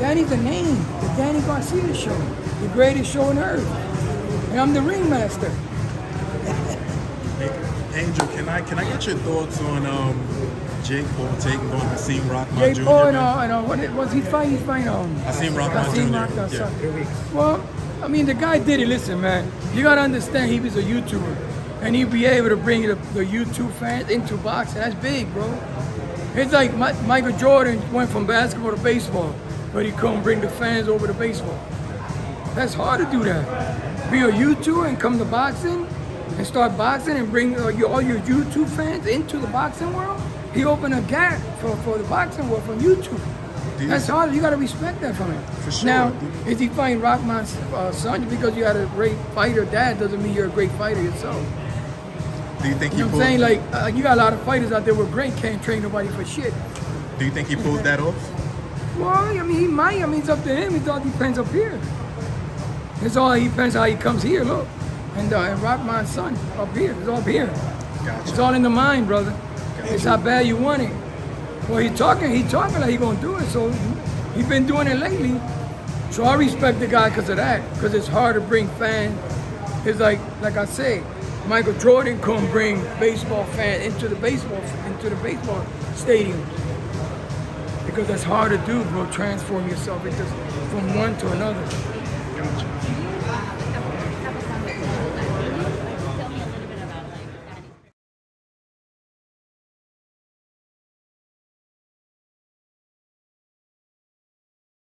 Danny's a name, the Danny Garcia show, the greatest show on earth. And I'm the ringmaster. Angel, can I get your thoughts on Jake Paul taking on Hasim Rahman Jr.? Jake Paul, what was he fighting? He's fighting Hasim Rahman Jr. Yeah. Well, I mean, the guy did it. Listen, man, you gotta understand, he was a YouTuber, and he'd be able to bring the YouTube fans into boxing. That's big, bro. It's like Michael Jordan went from basketball to baseball, but he couldn't bring the fans over to baseball. That's hard to do that. Be a YouTuber and come to boxing, and start boxing and bring all your YouTube fans into the boxing world. He opened a gap for the boxing world from YouTube. That's hard. You got to respect that from him. For sure. Now, is he fighting Rahman's son? Because you had a great fighter dad doesn't mean you're a great fighter yourself. Do you think you know what I'm saying? Like, you got a lot of fighters out there who are great, can't train nobody for shit. Do you think he pulled that off? Well, I mean, he might. I mean, it's up to him. It all depends up here. It's all depends how he comes here, look. And Rahman's son up here. It's all up here. Gotcha. It's all in the mind, brother. Gotcha. It's how bad you want it. Well, he talking like he gonna do it, so he been doing it lately. So I respect the guy because of that, because it's hard to bring fans. It's like I say, Michael Jordan couldn't bring baseball fans into the baseball stadium. Because that's hard to do, bro, transform yourself from one to another. Gotcha.